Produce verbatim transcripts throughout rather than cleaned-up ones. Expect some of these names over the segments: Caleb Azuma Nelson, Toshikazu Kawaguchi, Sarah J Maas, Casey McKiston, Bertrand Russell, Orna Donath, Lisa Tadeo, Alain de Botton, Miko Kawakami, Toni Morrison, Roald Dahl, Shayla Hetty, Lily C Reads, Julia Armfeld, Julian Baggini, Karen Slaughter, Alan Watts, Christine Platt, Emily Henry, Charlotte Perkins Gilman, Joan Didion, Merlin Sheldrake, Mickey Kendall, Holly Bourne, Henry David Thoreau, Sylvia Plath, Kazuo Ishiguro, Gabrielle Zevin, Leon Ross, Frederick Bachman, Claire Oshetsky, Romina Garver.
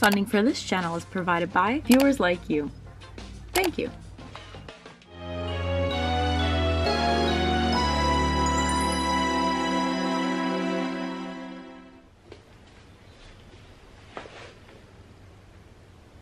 Funding for this channel is provided by viewers like you. Thank you.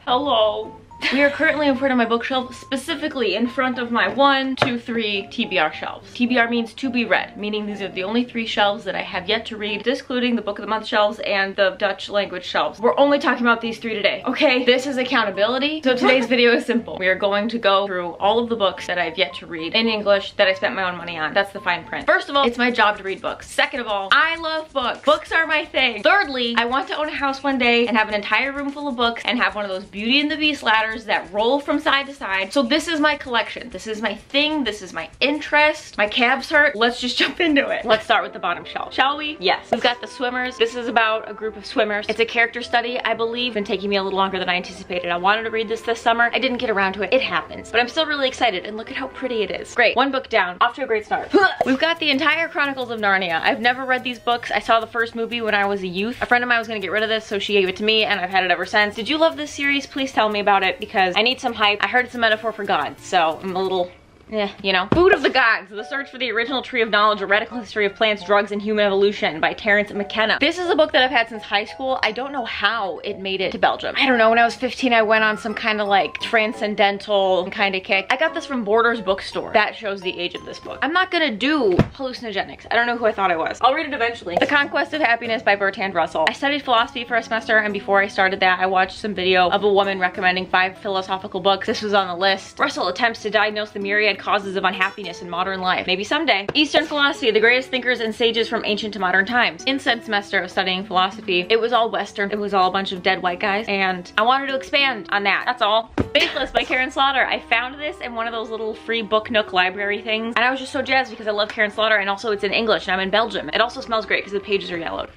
Hello. We are currently in front of my bookshelf, specifically in front of my one, two, three T B R shelves. T B R means to be read, meaning these are the only three shelves that I have yet to read, excluding the Book of the Month shelves and the Dutch language shelves. We're only talking about these three today, okay? This is accountability, so today's video is simple. We are going to go through all of the books that I've yet to read in English that I spent my own money on. That's the fine print. First of all, it's my job to read books. Second of all, I love books. Books are my thing. Thirdly, I want to own a house one day and have an entire room full of books and have one of those Beauty and the Beast ladders that roll from side to side. So this is my collection. This is my thing. This is my interest. My calves hurt. Let's just jump into it. Let's start with the bottom shelf, shall we? Yes. We've got The Swimmers. This is about a group of swimmers. It's a character study, I believe, and taking me a little longer than I anticipated. I wanted to read this this summer. I didn't get around to it. It happens. But I'm still really excited, and look at how pretty it is. Great. One book down. Off to a great start. We've got the entire Chronicles of Narnia. I've never read these books. I saw the first movie when I was a youth. A friend of mine was going to get rid of this, so she gave it to me, and I've had it ever since. Did you love this series? Please tell me about it because I need some hype. I heard it's a metaphor for God, so I'm a little, eh, you know. Food of the Gods, The Search for the Original Tree of Knowledge, A Radical History of Plants, Drugs, and Human Evolution by Terence McKenna. This is a book that I've had since high school. I don't know how it made it to Belgium. I don't know, when I was fifteen, I went on some kind of like transcendental kind of kick. I got this from Borders bookstore. That shows the age of this book. I'm not gonna do hallucinogenics. I don't know who I thought I was. I'll read it eventually. The Conquest of Happiness by Bertrand Russell. I studied philosophy for a semester, and before I started that, I watched some video of a woman recommending five philosophical books. This was on the list. Russell attempts to diagnose the myriad causes of unhappiness in modern life. Maybe someday. Eastern Philosophy, the greatest thinkers and sages from ancient to modern times. In said semester of studying philosophy, it was all Western. It was all a bunch of dead white guys, and I wanted to expand on that. That's all. Faithless by Karen Slaughter. I found this in one of those little free book nook library things, and I was just so jazzed because I love Karen Slaughter, and also it's in English, and I'm in Belgium. It also smells great because the pages are yellowed.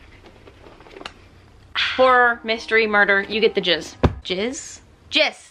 Horror, mystery, murder, you get the jizz. Jizz? Jizz!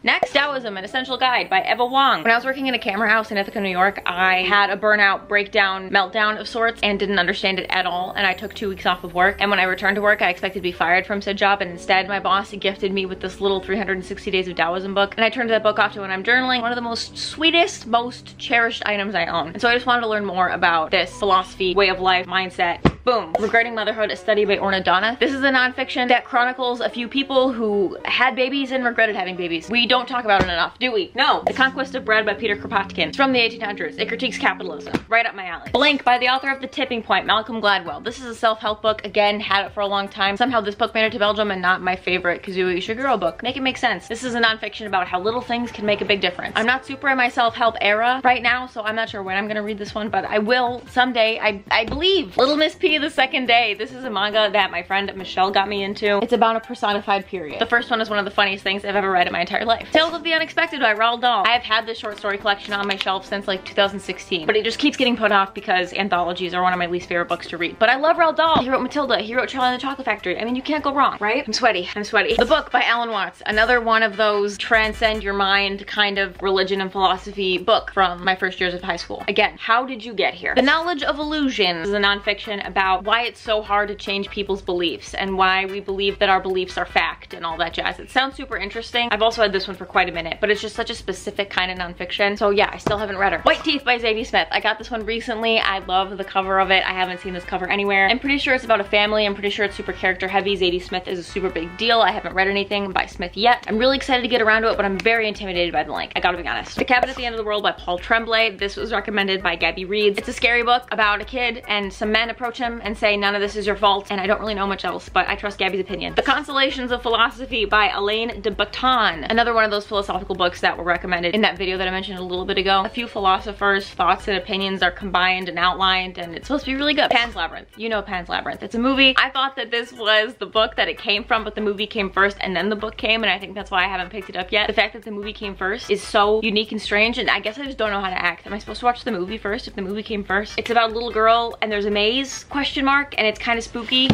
Next, Taoism, An Essential Guide by Eva Wong. When I was working in a camera house in Ithaca, New York, I had a burnout, breakdown, meltdown of sorts and didn't understand it at all, and I took two weeks off of work, and when I returned to work, I expected to be fired from said job, and instead, my boss gifted me with this little three hundred sixty Days of Taoism book, and I turned that book off to when I'm journaling, one of the most sweetest, most cherished items I own. And so I just wanted to learn more about this philosophy, way of life, mindset. Boom. Regarding Motherhood, A Study by Orna Donath. This is a nonfiction that chronicles a few people who had babies and regretted having babies. We don't talk about it enough, do we? No. The Conquest of Bread by Peter Kropotkin. It's from the eighteen hundreds. It critiques capitalism. Right up my alley. Blank by the author of The Tipping Point, Malcolm Gladwell. This is a self-help book. Again, had it for a long time. Somehow this book made it to Belgium and not my favorite Kazuo Ishiguro book. Make it make sense. This is a nonfiction about how little things can make a big difference. I'm not super in my self-help era right now, so I'm not sure when I'm going to read this one, but I will someday. I, I believe. Little Miss P The Second Day. This is a manga that my friend Michelle got me into. It's about a personified period. The first one is one of the funniest things I've ever read in my entire life. Tales of the Unexpected by Roald Dahl. I've had this short story collection on my shelf since like two thousand sixteen, but it just keeps getting put off because anthologies are one of my least favorite books to read. But I love Roald Dahl. He wrote Matilda. He wrote Charlie and the Chocolate Factory. I mean, you can't go wrong, right? I'm sweaty. I'm sweaty. The Book by Alan Watts. Another one of those transcend your mind kind of religion and philosophy book from my first years of high school. Again, how did you get here? The Knowledge of Illusion is a nonfiction about About why it's so hard to change people's beliefs and why we believe that our beliefs are fact and all that jazz. It sounds super interesting. I've also had this one for quite a minute, but it's just such a specific kind of nonfiction. So yeah, I still haven't read her. White Teeth by Zadie Smith. I got this one recently. I love the cover of it. I haven't seen this cover anywhere. I'm pretty sure it's about a family. I'm pretty sure it's super character heavy. Zadie Smith is a super big deal. I haven't read anything by Smith yet. I'm really excited to get around to it, but I'm very intimidated by the length. I gotta be honest. The Cabin at the End of the World by Paul Tremblay. This was recommended by Gabby Reads. It's a scary book about a kid and some men approach him and say none of this is your fault, and I don't really know much else, but I trust Gabby's opinion. The Consolations of Philosophy by Alain de Botton. Another one of those philosophical books that were recommended in that video that I mentioned a little bit ago. A few philosophers' thoughts and opinions are combined and outlined, and it's supposed to be really good. Pan's Labyrinth. You know Pan's Labyrinth. It's a movie. I thought that this was the book that it came from, but the movie came first and then the book came, and I think that's why I haven't picked it up yet. The fact that the movie came first is so unique and strange, and I guess I just don't know how to act. Am I supposed to watch the movie first if the movie came first? It's about a little girl and there's a maze, question mark, and it's kind of spooky.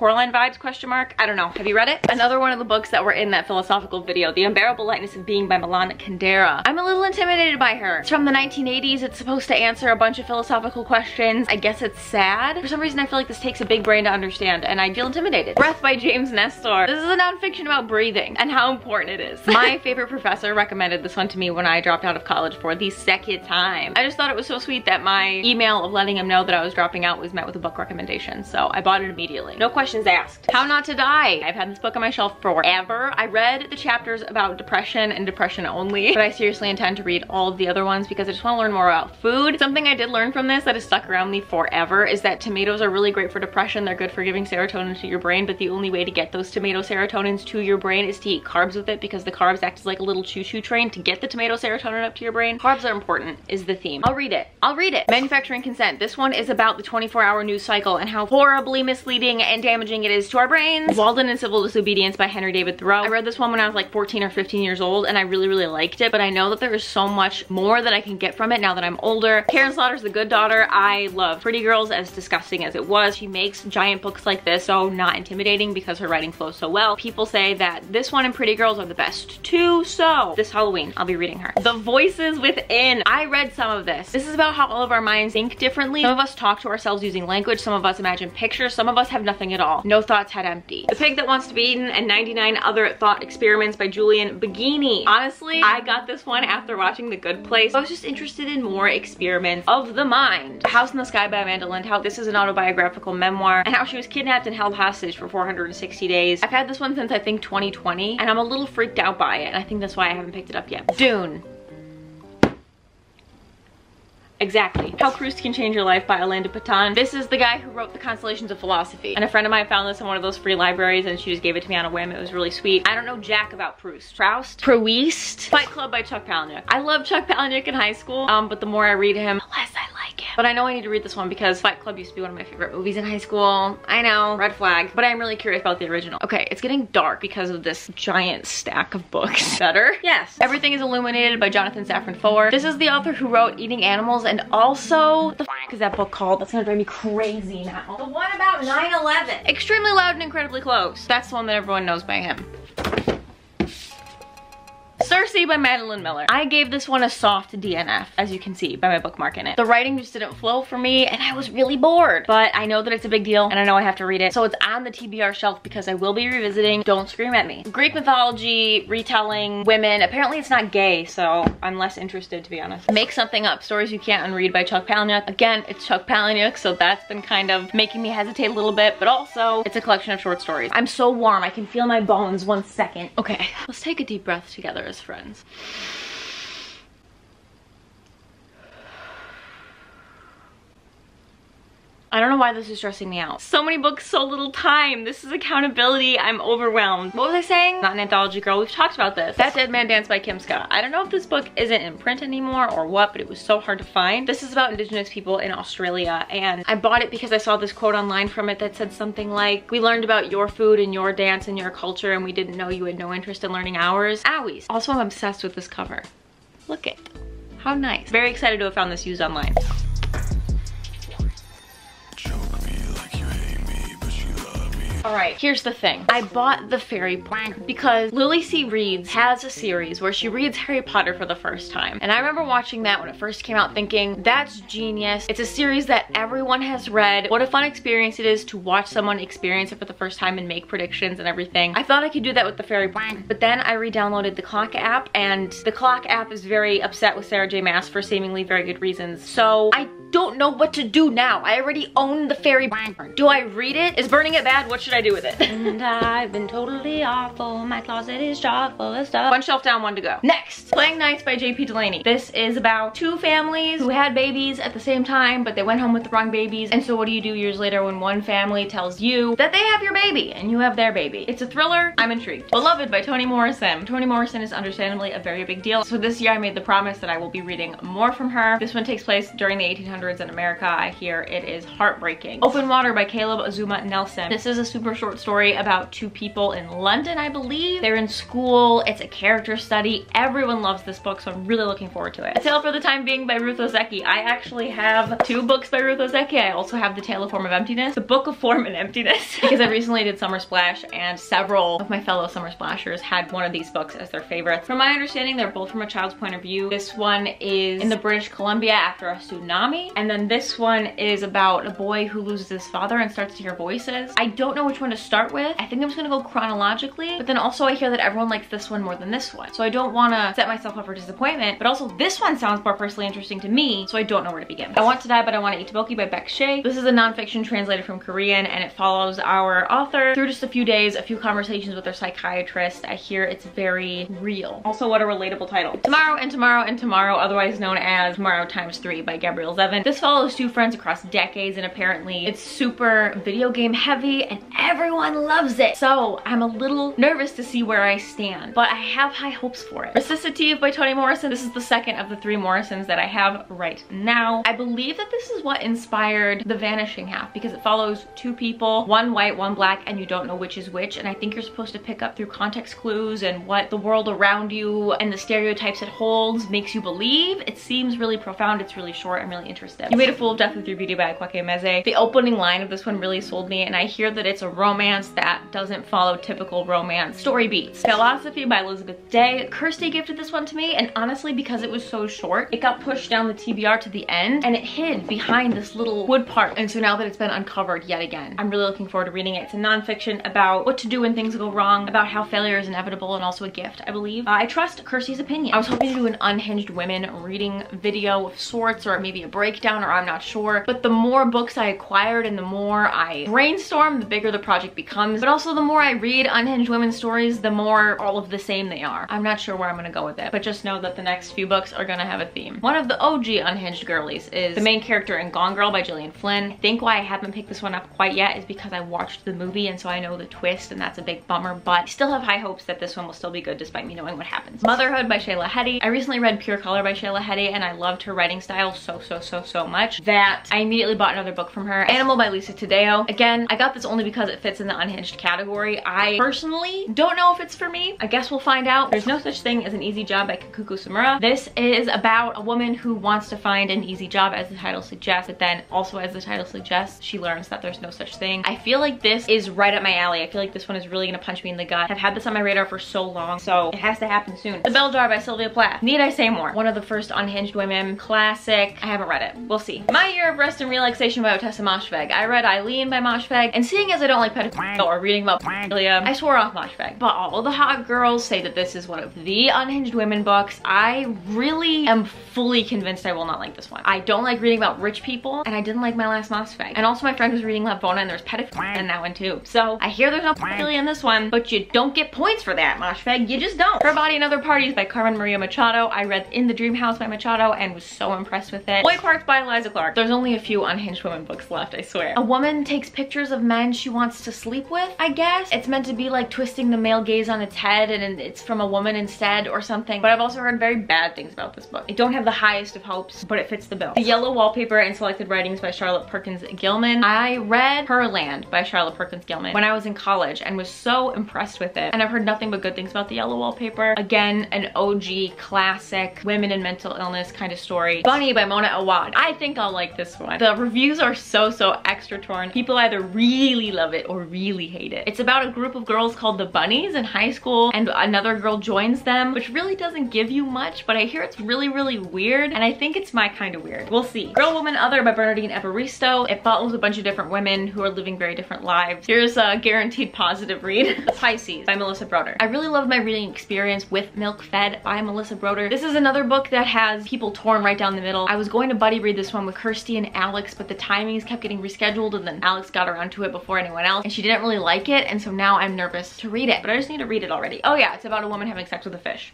Coraline vibes, question mark? I don't know. Have you read it? Another one of the books that were in that philosophical video, The Unbearable Lightness of Being by Milan Kundera. I'm a little intimidated by her. It's from the nineteen eighties. It's supposed to answer a bunch of philosophical questions. I guess it's sad. For some reason, I feel like this takes a big brain to understand, and I feel intimidated. Breath by James Nestor. This is a nonfiction about breathing and how important it is. My favorite professor recommended this one to me when I dropped out of college for the second time. I just thought it was so sweet that my email of letting him know that I was dropping out was met with a book recommendation, so I bought it immediately. No question asked. How Not to Die. I've had this book on my shelf forever. I read the chapters about depression and depression only, but I seriously intend to read all of the other ones because I just want to learn more about food. Something I did learn from this that has stuck around me forever is that tomatoes are really great for depression. They're good for giving serotonin to your brain, but the only way to get those tomato serotonins to your brain is to eat carbs with it, because the carbs act as like a little choo-choo train to get the tomato serotonin up to your brain. Carbs are important is the theme. I'll read it. I'll read it. Manufacturing Consent. This one is about the twenty-four hour news cycle and how horribly misleading and damaging it is to our brains. Walden and Civil Disobedience by Henry David Thoreau. I read this one when I was like fourteen or fifteen years old, and I really, really liked it, but I know that there is so much more that I can get from it now that I'm older. Karen Slaughter's The Good Daughter. I love Pretty Girls, as disgusting as it was. She makes giant books like this, so not intimidating because her writing flows so well. People say that this one and Pretty Girls are the best too, so this Halloween, I'll be reading her. The Voices Within. I read some of this. This is about how all of our minds think differently. Some of us talk to ourselves using language. Some of us imagine pictures. Some of us have nothing at all. No Thoughts Had Empty. The Pig That Wants to Be Eaten and ninety-nine Other Thought Experiments by Julian Baggini. Honestly, I got this one after watching The Good Place. I was just interested in more experiments of the mind. A House in the Sky by Amanda Lindhout. This is an autobiographical memoir and how she was kidnapped and held hostage for four hundred sixty days. I've had this one since I think twenty twenty, and I'm a little freaked out by it, and I think that's why I haven't picked it up yet. Dune. Exactly. How Proust Can Change Your Life by Alain de Botton. This is the guy who wrote The Constellations of Philosophy, and a friend of mine found this in one of those free libraries and she just gave it to me on a whim. It was really sweet. I don't know jack about Proust. Proust? Proust? Fight Club by Chuck Palahniuk. I loved Chuck Palahniuk in high school, um, but the more I read him, the less I like him. But I know I need to read this one because Fight Club used to be one of my favorite movies in high school. I know, red flag, but I'm really curious about the original. Okay, it's getting dark because of this giant stack of books. Better? Yes. Everything is Illuminated by Jonathan Safran Foer. This is the author who wrote Eating Animals, and also, the fuck is that book called? That's gonna drive me crazy now. The one about nine eleven. Extremely Loud and Incredibly Close. That's the one that everyone knows by him. Circe by Madeline Miller. I gave this one a soft D N F, as you can see by my bookmark in it. The writing just didn't flow for me and I was really bored, but I know that it's a big deal and I know I have to read it, so it's on the T B R shelf because I will be revisiting. Don't scream at me. Greek mythology, retelling, women. Apparently it's not gay, so I'm less interested, to be honest. Make Something Up, Stories You Can't Unread by Chuck Palahniuk. Again, it's Chuck Palahniuk, so that's been kind of making me hesitate a little bit, but also it's a collection of short stories. I'm so warm, I can feel my bones. One second. Okay, let's take a deep breath together as friends. I don't know why this is stressing me out. So many books, so little time. This is accountability. I'm overwhelmed. What was I saying? Not an Anthology Girl. We've talked about this. That Dead Man Dance by Kim Scott. I don't know if this book isn't in print anymore or what, but it was so hard to find. This is about indigenous people in Australia, and I bought it because I saw this quote online from it that said something like, we learned about your food and your dance and your culture, and we didn't know you had no interest in learning ours. Owies. Also, I'm obsessed with this cover. Look it. How nice. Very excited to have found this used online. All right, here's the thing. I bought the fairy book because Lily C Reads has a series where she reads Harry Potter for the first time. And I remember watching that when it first came out thinking, that's genius. It's a series that everyone has read. What a fun experience it is to watch someone experience it for the first time and make predictions and everything. I thought I could do that with the fairy book, but then I re-downloaded the Clock app, and the Clock app is very upset with Sarah J Maas for seemingly very good reasons. So I don't know what to do now. I already own the fairy book. Do I read it? Is burning it bad? What should I do with it? And I've been totally awful. My closet is chock full of stuff. One shelf down, one to go. Next, Playing Nights by J P Delaney. This is about two families who had babies at the same time, but they went home with the wrong babies. And so what do you do years later when one family tells you that they have your baby and you have their baby? It's a thriller. I'm intrigued. Beloved by Toni Morrison. Toni Morrison is understandably a very big deal. So this year I made the promise that I will be reading more from her. This one takes place during the eighteen hundreds. eighteen hundreds in America. I hear it is heartbreaking. Open Water by Caleb Azuma Nelson. This is a super short story about two people in London, I believe. They're in school. It's a character study. Everyone loves this book, so I'm really looking forward to it. A Tale for the Time Being by Ruth Ozeki. I actually have two books by Ruth Ozeki. I also have The Tale of Form of Emptiness, The Book of Form and Emptiness, because I recently did Summer Splash, and several of my fellow Summer Splashers had one of these books as their favorites. From my understanding, they're both from a child's point of view. This one is in the British Columbia after a tsunami, and then this one is about a boy who loses his father and starts to hear voices. I don't know which one to start with. I think I'm just gonna go chronologically, but then also I hear that everyone likes this one more than this one, so I don't want to set myself up for disappointment, but also this one sounds more personally interesting to me, so I don't know where to begin. I Want to Die But I Want to Eat Tteokbokki by Beck Shea. This is a nonfiction translated from Korean, and it follows our author through just a few days, a few conversations with their psychiatrist. I hear it's very real. Also, what a relatable title. Tomorrow and Tomorrow and Tomorrow, otherwise known as Tomorrow Times Three by Gabrielle Zevin. This follows two friends across decades, and apparently it's super video game heavy and everyone loves it. So I'm a little nervous to see where I stand, but I have high hopes for it. Recitative by Toni Morrison. This is the second of the three Morrisons that I have right now. I believe that this is what inspired The Vanishing Half, because it follows two people, one white, one black, and you don't know which is which. And I think you're supposed to pick up through context clues and what the world around you and the stereotypes it holds makes you believe. It seems really profound. It's really short. I'm really interested. You Made a Fool of Death With Your Beauty by Kwake Meze. The opening line of this one really sold me, and I hear that it's a romance that doesn't follow typical romance story beats. Philosophy by Elizabeth Day. Kirsty gifted this one to me, and honestly, because it was so short, it got pushed down the T B R to the end, and it hid behind this little wood part. And so now that it's been uncovered yet again, I'm really looking forward to reading it. It's a nonfiction about what to do when things go wrong, about how failure is inevitable and also a gift, I believe. Uh, I trust Kirsty's opinion. I was hoping to do an Unhinged Women reading video of sorts, or maybe a breakdown, or I'm not sure. But the more books I acquired and the more I brainstorm, the bigger the project becomes. But also the more I read Unhinged Women stories, the more all of the same they are. I'm not sure where I'm gonna go with it, but just know that the next few books are gonna have a theme. One of the O G Unhinged girlies is the main character in Gone Girl by Gillian Flynn. I think why I haven't picked this one up quite yet is because I watched the movie, and so I know the twist, and that's a big bummer, but I still have high hopes that this one will still be good despite me knowing what happens. Motherhood by Shayla Hetty. I recently read Pure Color by Shayla Hetty, and I loved her writing style so, so, so, so much that I immediately bought another book from her. Animal by Lisa Tadeo. Again, I got this only because it fits in the unhinged category. I personally don't know if it's for me. I guess we'll find out. There's No Such Thing as an Easy Job by Kikuku Samura. This is about a woman who wants to find an easy job, as the title suggests, but then also as the title suggests, she learns that there's no such thing. I feel like this is right up my alley. I feel like this one is really gonna punch me in the gut. I've had this on my radar for so long, so it has to happen soon. The Bell Jar by Sylvia Plath. Need I say more? One of the first Unhinged Women classic. I haven't read it. We'll see. My Year of Rest and Relaxation by Ottessa Moshfegh. I read Eileen by Moshfegh, and seeing as I don't like pedophilia or reading about pedophilia, I swore off Moshfegh. But all the hot girls say that this is one of the Unhinged Women books. I really am fully convinced I will not like this one. I don't like reading about rich people, and I didn't like my last Moshfegh. And also my friend was reading Lapona, and there's pedophilia in that one too. So I hear there's no pedophilia in this one, but you don't get points for that, Moshfegh. You just don't. Her Body and Other Parties by Carmen Maria Machado. I read In the Dream House by Machado and was so impressed with it. Boy Parks by Eliza Clark. There's only a few Unhinged Women books left, I swear. A woman takes pictures of men she wants to sleep with, I guess. It's meant to be like twisting the male gaze on its head, and it's from a woman instead or something. But I've also heard very bad things about this book. I don't have the highest of hopes, but it fits the bill. The Yellow Wallpaper and Selected Writings by Charlotte Perkins Gilman. I read Her Land by Charlotte Perkins Gilman when I was in college and was so impressed with it. And I've heard nothing but good things about The Yellow Wallpaper. Again, an O G classic women and mental illness kind of story. Bunny by Mona Awad. I think I'll like this one. The reviews are so, so extra torn. People either really love it or really hate it. It's about a group of girls called the Bunnies in high school, and another girl joins them, which really doesn't give you much, but I hear it's really, really weird, and I think it's my kind of weird. We'll see. Girl, Woman, Other by Bernardine Evaristo. It follows a bunch of different women who are living very different lives. Here's a guaranteed positive read. The Pisces by Melissa Broder. I really loved my reading experience with Milk Fed by Melissa Broder. This is another book that has people torn right down the middle. I was going to buddy read this one with Kirsty and Alex, but the timings kept getting rescheduled, and then Alex got around to it before anyone else, and she didn't really like it, and so now I'm nervous to read it, but I just need to read it already. Oh yeah, it's about a woman having sex with a fish.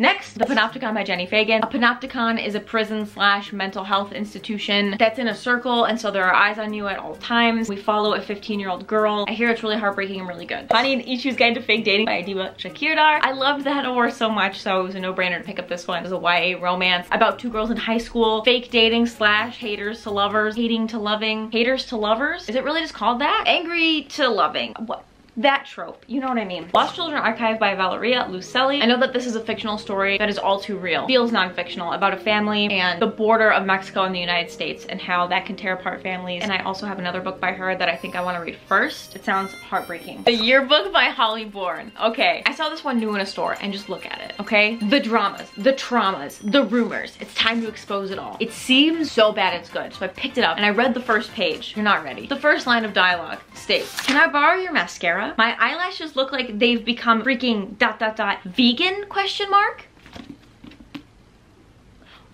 Next, The Panopticon by Jenny Fagan. A panopticon is a prison slash mental health institution that's in a circle, and so there are eyes on you at all times. We follow a fifteen year old girl. I hear it's really heartbreaking and really good. Bonnie and Ichu's Guide to Fake Dating by Adiba Shakirdar. I loved that horror so much, so it was a no-brainer to pick up this one. It was a Y A romance about two girls in high school, fake dating slash haters to lovers, hating to loving, haters to lovers. Is it really just called that? Angry to loving. What? That trope, you know what I mean. Lost Children Archive by Valeria Lucelli. I know that this is a fictional story that is all too real. Feels non-fictional, about a family and the border of Mexico and the United States and how that can tear apart families. And I also have another book by her that I think I want to read first. It sounds heartbreaking. The Yearbook by Holly Bourne. Okay, I saw this one new in a store and just look at it, okay? The dramas, the traumas, the rumors. It's time to expose it all. It seems so bad it's good. So I picked it up and I read the first page. You're not ready. The first line of dialogue states, "Can I borrow your mascara? My eyelashes look like they've become freaking dot dot dot vegan question mark."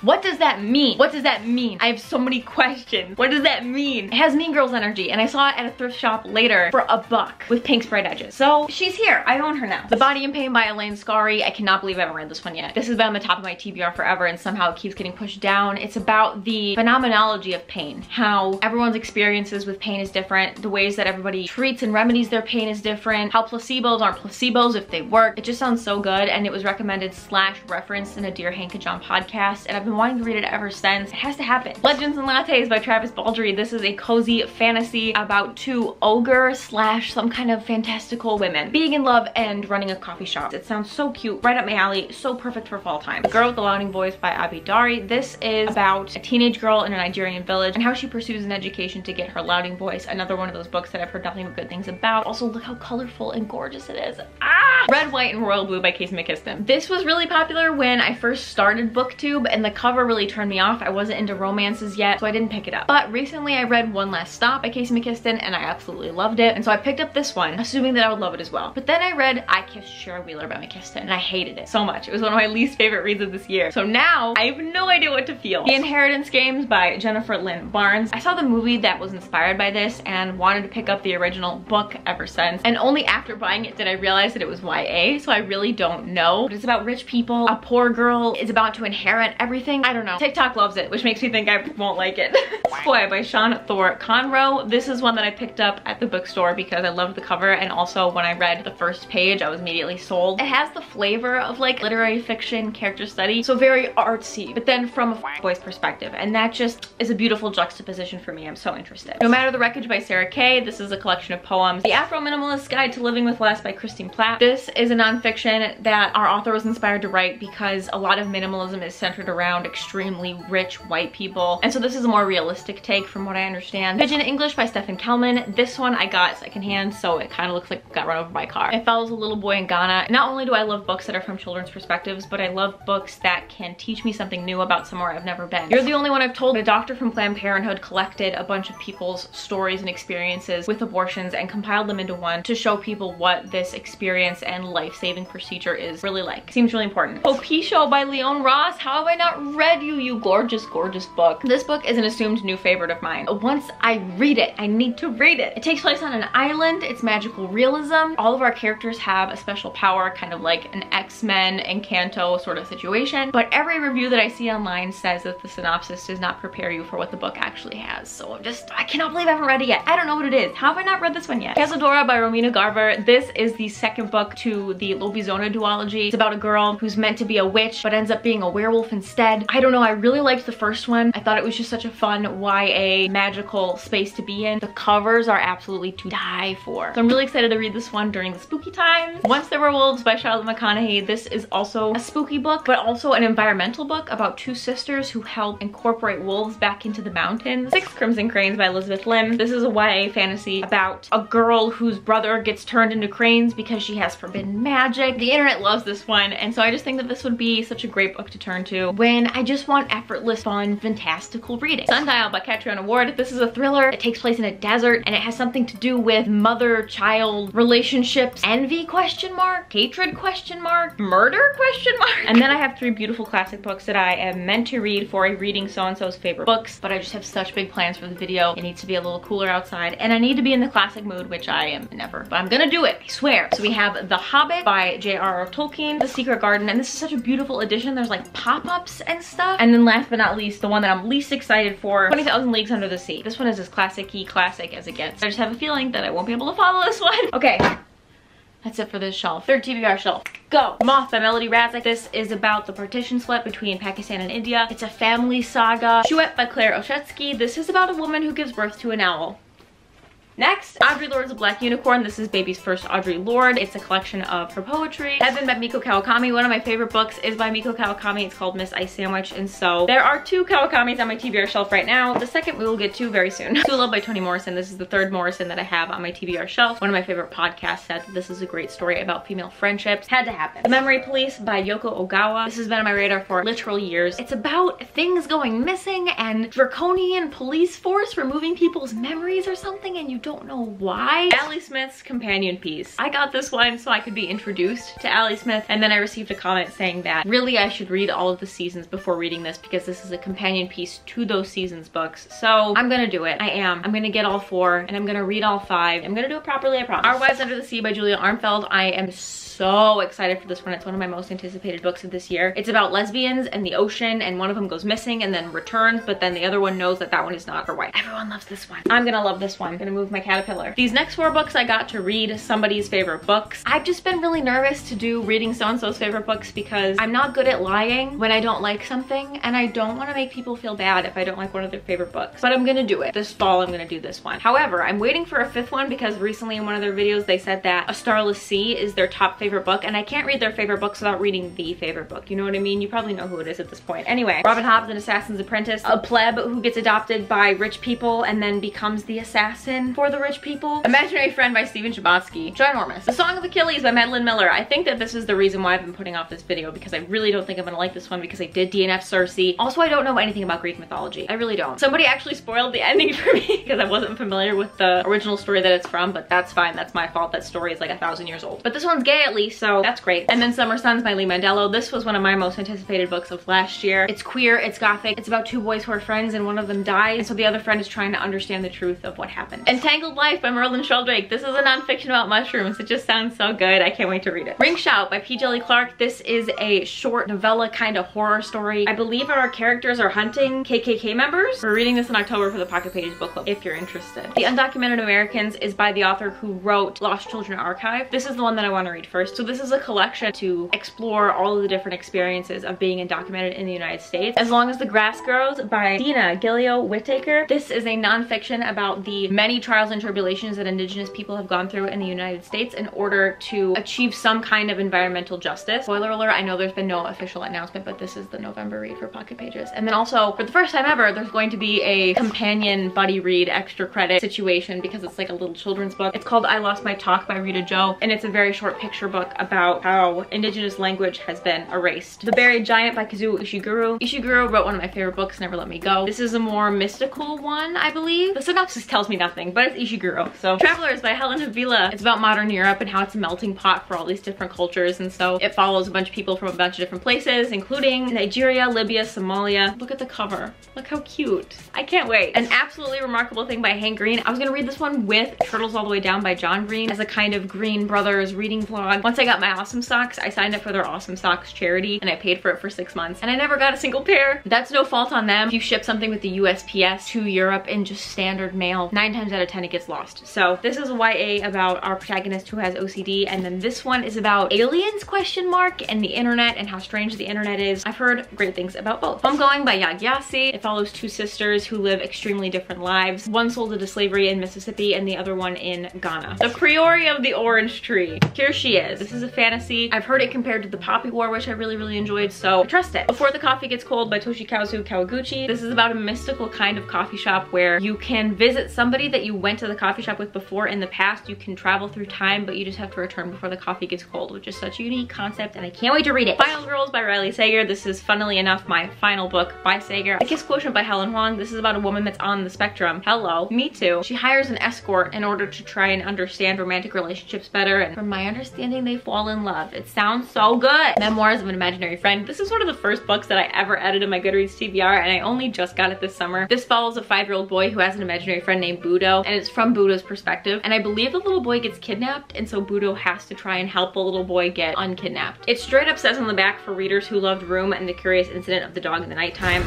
What does that mean? What does that mean? I have so many questions. What does that mean? It has Mean Girls energy, and I saw it at a thrift shop later for a buck with pink sprayed edges. So she's here. I own her now. The Body in Pain by Elaine Scarry. I cannot believe I haven't read this one yet. This has been on the top of my T B R forever, and somehow it keeps getting pushed down. It's about the phenomenology of pain, how everyone's experiences with pain is different, the ways that everybody treats and remedies their pain is different, how placebos aren't placebos if they work. It just sounds so good, and it was recommended slash referenced in a Dear Hank and John podcast, and I've been wanting to read it ever since. It has to happen. Legends and Lattes by Travis Baldry. This is a cozy fantasy about two ogre slash some kind of fantastical women being in love and running a coffee shop. It sounds so cute, right up my alley, so perfect for fall time. The Girl with the Louding Voice by Abi Dari. This is about a teenage girl in a Nigerian village and how she pursues an education to get her louding voice. Another one of those books that I've heard nothing but good things about. Also, look how colorful and gorgeous it is. Ah! Red, White, and Royal Blue by Casey McKiston. This was really popular when I first started BookTube, and the cover really turned me off. I wasn't into romances yet, so I didn't pick it up. But recently I read One Last Stop by Casey McKiston, and I absolutely loved it. And so I picked up this one, assuming that I would love it as well. But then I read I Kissed Shara Wheeler by McKiston, and I hated it so much. It was one of my least favorite reads of this year. So now I have no idea what to feel. The Inheritance Games by Jennifer Lynn Barnes. I saw the movie that was inspired by this and wanted to pick up the original book ever since. And only after buying it did I realize that it was Y A, so I really don't know. But it's about rich people. A poor girl is about to inherit everything. I don't know. TikTok loves it, which makes me think I won't like it. Boy by Sean Thor Conroe. This is one that I picked up at the bookstore because I loved the cover, and also when I read the first page I was immediately sold. It has the flavor of like literary fiction, character study, so very artsy, but then from a boy's perspective, and that just is a beautiful juxtaposition for me. I'm so interested. No Matter the Wreckage by Sarah Kay. This is a collection of poems. The Afro-Minimalist Guide to Living with Less by Christine Platt. This is a nonfiction that our author was inspired to write because a lot of minimalism is centered around extremely rich white people, and so this is a more realistic take from what I understand. Pigeon English by Stephen Kelman. This one I got secondhand, so it kind of looks like it got run over by a car. It follows a little boy in Ghana. Not only do I love books that are from children's perspectives, but I love books that can teach me something new about somewhere I've never been. You're the Only One I've Told. A doctor from Planned Parenthood collected a bunch of people's stories and experiences with abortions and compiled them into one to show people what this experience and life-saving procedure is really like. Seems really important. Popisho by Leon Ross. How have I not read you, you gorgeous, gorgeous book. This book is an assumed new favorite of mine. Once I read it, I need to read it. It takes place on an island. It's magical realism. All of our characters have a special power, kind of like an X-Men and Encanto sort of situation. But every review that I see online says that the synopsis does not prepare you for what the book actually has. So I'm just, I cannot believe I haven't read it yet. I don't know what it is. How have I not read this one yet? Casadora by Romina Garver. This is the second book to the Lobizona duology. It's about a girl who's meant to be a witch but ends up being a werewolf instead. I don't know, I really liked the first one. I thought it was just such a fun Y A magical space to be in. The covers are absolutely to die for. So I'm really excited to read this one during the spooky times. Once There Were Wolves by Charlotte McConaughey. This is also a spooky book, but also an environmental book about two sisters who help incorporate wolves back into the mountains. Six Crimson Cranes by Elizabeth Lim. This is a Y A fantasy about a girl whose brother gets turned into cranes because she has forbidden magic. The internet loves this one, and so I just think that this would be such a great book to turn to when and I just want effortless, fun, fantastical reading. Sundial by Catriona Ward. This is a thriller. It takes place in a desert, and it has something to do with mother-child relationships. Envy, question mark? Hatred, question mark? Murder, question mark? And then I have three beautiful classic books that I am meant to read for a reading so-and-so's favorite books, but I just have such big plans for the video. It needs to be a little cooler outside, and I need to be in the classic mood, which I am never, but I'm gonna do it, I swear. So we have The Hobbit by J R R Tolkien, The Secret Garden, and this is such a beautiful edition. There's like pop-ups and stuff. And then last but not least, the one that I'm least excited for, twenty thousand Leagues Under the Sea. This one is as classic-y classic as it gets. I just have a feeling that I won't be able to follow this one. Okay. That's it for this shelf. Third T B R shelf. Go! Moth by Melody Razak. This is about the partition split between Pakistan and India. It's a family saga. Chouette by Claire Oshetsky. This is about a woman who gives birth to an owl. Next, Audre Lorde's A Black Unicorn. This is Baby's first Audre Lorde. It's a collection of her poetry. Heaven by Miko Kawakami. One of my favorite books is by Miko Kawakami. It's called Miss Ice Sandwich. And so there are two Kawakamis on my T B R shelf right now. The second we will get to very soon. Sula by Toni Morrison. This is the third Morrison that I have on my T B R shelf. One of my favorite podcasts said that this is a great story about female friendships. Had to happen. The Memory Police by Yoko Ogawa. This has been on my radar for literal years. It's about things going missing and draconian police force removing people's memories or something, and you don't know why. Allie Smith's companion piece. I got this one so I could be introduced to Allie Smith, and then I received a comment saying that really I should read all of the seasons before reading this because this is a companion piece to those seasons books. So I'm gonna do it. I am. I'm gonna get all four and I'm gonna read all five. I'm gonna do it properly, I promise. Our Wives Under the Sea by Julia Armfeld. I am so excited for this one. It's one of my most anticipated books of this year. It's about lesbians and the ocean, and one of them goes missing and then returns, but then the other one knows that that one is not her wife. Everyone loves this one. I'm gonna love this one. I'm gonna move my caterpillar. These next four books I got to read somebody's favorite books. I've just been really nervous to do reading so-and-so's favorite books because I'm not good at lying when I don't like something, and I don't want to make people feel bad if I don't like one of their favorite books, but I'm gonna do it. This fall I'm gonna do this one. However, I'm waiting for a fifth one because recently in one of their videos they said that A Starless Sea is their top favorite book, and I can't read their favorite books without reading the favorite book. You know what I mean? You probably know who it is at this point. Anyway, Robin Hobb's An Assassin's Apprentice, a pleb who gets adopted by rich people and then becomes the assassin for the rich people. Imaginary Friend by Stephen Chbosky. Ginormous. The Song of Achilles by Madeline Miller. I think that this is the reason why I've been putting off this video because I really don't think I'm gonna like this one because I did D N F Circe. Also, I don't know anything about Greek mythology. I really don't. Somebody actually spoiled the ending for me because I wasn't familiar with the original story that it's from, but that's fine. That's my fault. That story is like a thousand years old. But this one's gay at least, so that's great. And then Summer Suns by Lee Mandello. This was one of my most anticipated books of last year. It's queer, it's gothic, it's about two boys who are friends and one of them dies, and so the other friend is trying to understand the truth of what happened. And Tangled Life by Merlin Sheldrake. This is a nonfiction about mushrooms. It just sounds so good. I can't wait to read it. Ring Shout by P. Dilley Clark. This is a short novella kind of horror story. I believe our characters are hunting K K K members. We're reading this in October for the Pocket Pages book club if you're interested. The Undocumented Americans is by the author who wrote Lost Children Archive. This is the one that I want to read first. So this is a collection to explore all of the different experiences of being undocumented in the United States. As Long as the Grass Grows by Dina Gileo Whittaker. This is a nonfiction about the many trials trials and tribulations that indigenous people have gone through in the United States in order to achieve some kind of environmental justice. Spoiler alert, I know there's been no official announcement, but this is the November read for Pocket Pages. And then also, for the first time ever, there's going to be a companion buddy read extra credit situation because it's like a little children's book. It's called I Lost My Talk by Rita Joe, and it's a very short picture book about how indigenous language has been erased. The Buried Giant by Kazuo Ishiguro. Ishiguro wrote one of my favorite books, Never Let Me Go. This is a more mystical one, I believe. The synopsis tells me nothing, but it's Ishiguro. So Travelers by Helena Vila. It's about modern Europe and how it's a melting pot for all these different cultures, and so it follows a bunch of people from a bunch of different places including Nigeria, Libya, Somalia. Look at the cover. Look how cute. I can't wait. An Absolutely Remarkable Thing by Hank Green. I was gonna read this one with Turtles All the Way Down by John Green as a kind of Green Brothers reading vlog. Once I got my Awesome Socks, I signed up for their Awesome Socks charity and I paid for it for six months and I never got a single pair. That's no fault on them. If you ship something with the U S P S to Europe in just standard mail, nine times out of ten and it gets lost. So this is a Y A about our protagonist who has O C D, and then this one is about aliens question mark and the internet and how strange the internet is. I've heard great things about both. Homegoing by Yagyasi. It follows two sisters who live extremely different lives. One sold into slavery in Mississippi and the other one in Ghana. The Priori of the Orange Tree. Here she is. it. This is a fantasy. I've heard it compared to The Poppy War, which I really, really enjoyed, so I trust it. Before the Coffee Gets Cold by Toshikazu Kawaguchi. This is about a mystical kind of coffee shop where you can visit somebody that you went to the coffee shop with before in the past. You can travel through time, but you just have to return before the coffee gets cold, which is such a unique concept, and I can't wait to read it. Final Girls by Riley Sager. This is, funnily enough, my final book by Sager. A Kiss Quotient by Helen Huang. This is about a woman that's on the spectrum. Hello, me too. She hires an escort in order to try and understand romantic relationships better, and from my understanding, they fall in love. It sounds so good. Memoirs of an Imaginary Friend. This is one of the first books that I ever edited my Goodreads T B R, and I only just got it this summer. This follows a five-year-old boy who has an imaginary friend named Budo, and it's from Budo's perspective, and I believe the little boy gets kidnapped, and so Budo has to try and help the little boy get unkidnapped. It straight up says on the back, for readers who loved Room and The Curious Incident of the Dog in the Nighttime.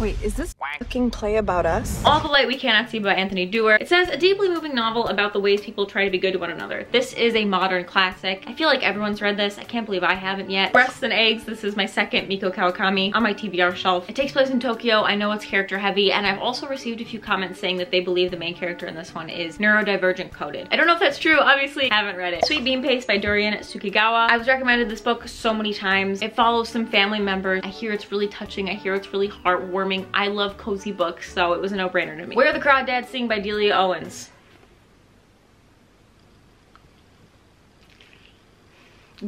Wait, is this fucking play about us? All the Light We Cannot See by Anthony Doerr. It says, a deeply moving novel about the ways people try to be good to one another. This is a modern classic. I feel like everyone's read this. I can't believe I haven't yet. Breasts and Eggs. This is my second Miko Kawakami on my T B R shelf. It takes place in Tokyo. I know it's character heavy, and I've also received a few comments saying that they believe the main character in this one is neurodivergent coded. I don't know if that's true. Obviously, I haven't read it. Sweet Bean Paste by Dorian Tsukigawa. I was recommended this book so many times. It follows some family members. I hear it's really touching. I hear it's really heartwarming. I love cozy books, so it was a no-brainer to me. Where the Crawdads Sing by Delia Owens.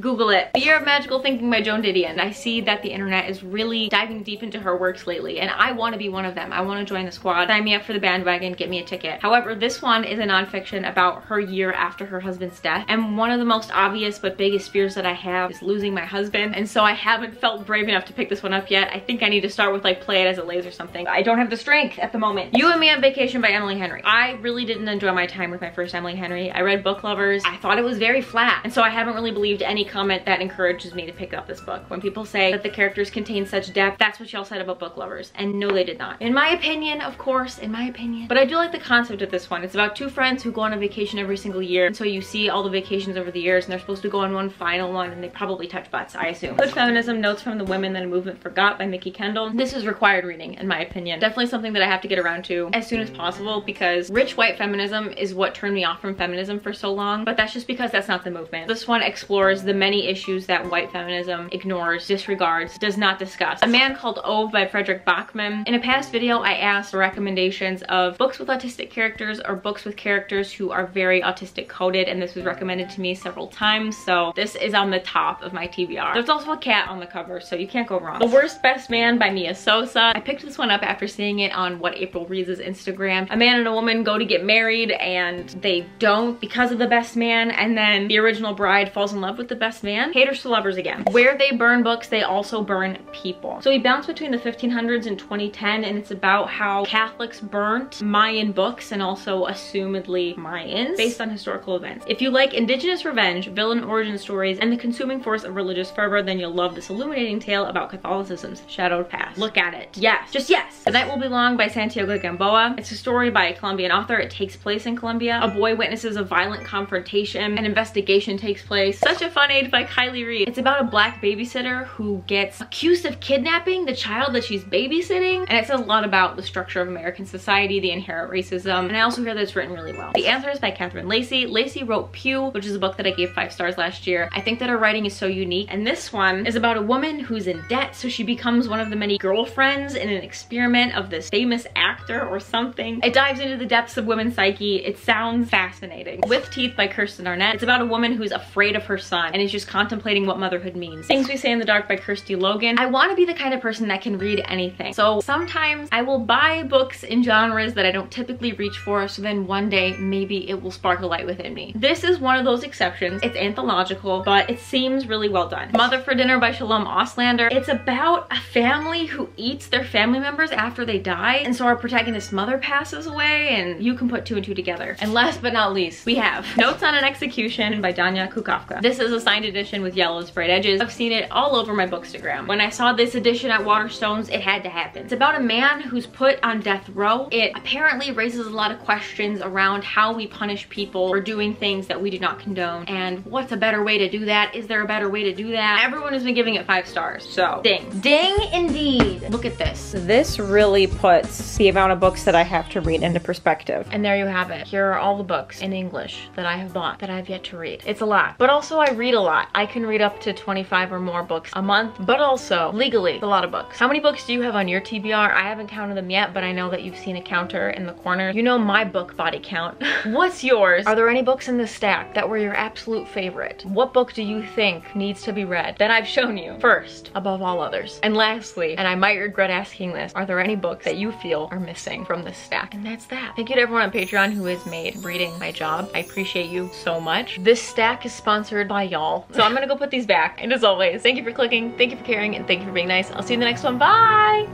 Google it. The Year of Magical Thinking by Joan Didion. I see that the internet is really diving deep into her works lately, and I want to be one of them. I want to join the squad. Sign me up for the bandwagon, get me a ticket. However, this one is a nonfiction about her year after her husband's death, and one of the most obvious but biggest fears that I have is losing my husband, and so I haven't felt brave enough to pick this one up yet. I think I need to start with like Play It As It Lays or something. I don't have the strength at the moment. You and Me on Vacation by Emily Henry. I really didn't enjoy my time with my first Emily Henry. I read Book Lovers. I thought it was very flat, and so I haven't really believed any comment that encourages me to pick up this book. When people say that the characters contain such depth, that's what y'all said about Book Lovers, and no, they did not. In my opinion, of course, in my opinion. But I do like the concept of this one. It's about two friends who go on a vacation every single year, and so you see all the vacations over the years, and they're supposed to go on one final one, and they probably touch butts, I assume. Good Feminism, Notes from the Women That a Movement Forgot by Mickey Kendall. This is required reading, in my opinion. Definitely something that I have to get around to as soon as possible, because rich white feminism is what turned me off from feminism for so long, but that's just because that's not the movement. This one explores the many issues that white feminism ignores, disregards, does not discuss. A Man Called Ove by Frederick Bachman. In a past video, I asked for recommendations of books with autistic characters or books with characters who are very autistic coded, and this was recommended to me several times, so this is on the top of my T B R. There's also a cat on the cover, so you can't go wrong. The Worst Best Man by Mia Sosa. I picked this one up after seeing it on What April Reads' Instagram. A man and a woman go to get married, and they don't because of the best man, and then the original bride falls in love with the best man. Haters to lovers again. Where they burn books, they also burn people. So we bounce between the fifteen hundreds and twenty ten, and it's about how Catholics burnt Mayan books and also assumedly Mayans based on historical events. If you like indigenous revenge, villain origin stories, and the consuming force of religious fervor, then you'll love this illuminating tale about Catholicism's shadowed past. Look at it. Yes. Just yes. The Night Will Be Long by Santiago Gamboa. It's a story by a Colombian author. It takes place in Colombia. A boy witnesses a violent confrontation. An investigation takes place. Such a Fun Age by Kylie Reed. It's about a black babysitter who gets accused of kidnapping the child that she's babysitting, and it says a lot about the structure of American society, the inherent racism, and I also hear that it's written really well. The Answers by Catherine Lacey. Lacey wrote Pew, which is a book that I gave five stars last year. I think that her writing is so unique, and this one is about a woman who's in debt, so she becomes one of the many girlfriends in an experiment of this famous actor or something. It dives into the depths of women's psyche. It sounds fascinating. With Teeth by Kirsten Arnett. It's about a woman who's afraid of her son and is just contemplating what motherhood means. Things We Say in the Dark by Kirsty Logan. I want to be the kind of person that can read anything, so sometimes I will buy books in genres that I don't typically reach for, so then one day maybe it will spark a light within me. This is one of those exceptions. It's anthological, but it seems really well done. Mother for Dinner by Shalom Auslander. It's about a family who eats their family members after they die, and so our protagonist's mother passes away, and you can put two and two together. And last but not least, we have Notes on an Execution by Danya Kukavka. This is a signed edition with yellow sprayed edges. I've seen it all over my Bookstagram. When I saw this edition at Waterstones, it had to happen. It's about a man who's put on death row. It apparently raises a lot of questions around how we punish people for doing things that we do not condone, and what's a better way to do that? Is there a better way to do that? Everyone has been giving it five stars, so ding. Ding indeed. Look at this. This really puts the amount of books that I have to read into perspective. And there you have it. Here are all the books in English that I have bought that I've yet to read. It's a lot, but also I read a lot. I can read up to twenty-five or more books a month, but also legally, a lot of books. How many books do you have on your T B R? I haven't counted them yet, but I know that you've seen a counter in the corner. You know my book body count. What's yours? Are there any books in the stack that were your absolute favorite? What book do you think needs to be read that I've shown you first above all others? And lastly, and I might regret asking this, are there any books that you feel are missing from this stack? And that's that. Thank you to everyone on Patreon who has made reading my job. I appreciate you so much. This stack is sponsored by y'all, so I'm gonna go put these back. And as always, thank you for clicking, thank you for caring, and thank you for being nice. I'll see you in the next one. Bye!